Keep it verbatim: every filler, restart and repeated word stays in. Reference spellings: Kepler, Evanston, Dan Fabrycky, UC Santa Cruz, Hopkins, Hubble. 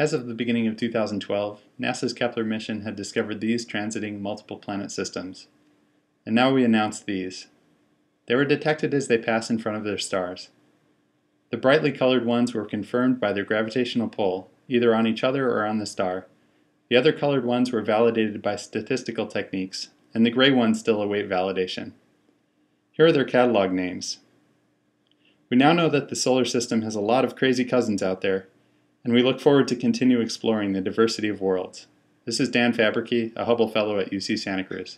As of the beginning of two thousand twelve, NASA's Kepler mission had discovered these transiting multiple planet systems. And now we announce these. They were detected as they passed in front of their stars. The brightly colored ones were confirmed by their gravitational pull, either on each other or on the star. The other colored ones were validated by statistical techniques, and the gray ones still await validation. Here are their catalog names. We now know that the solar system has a lot of crazy cousins out there, and we look forward to continue exploring the diversity of worlds. This is Dan Fabrycky, a Hubble Fellow at U C Santa Cruz.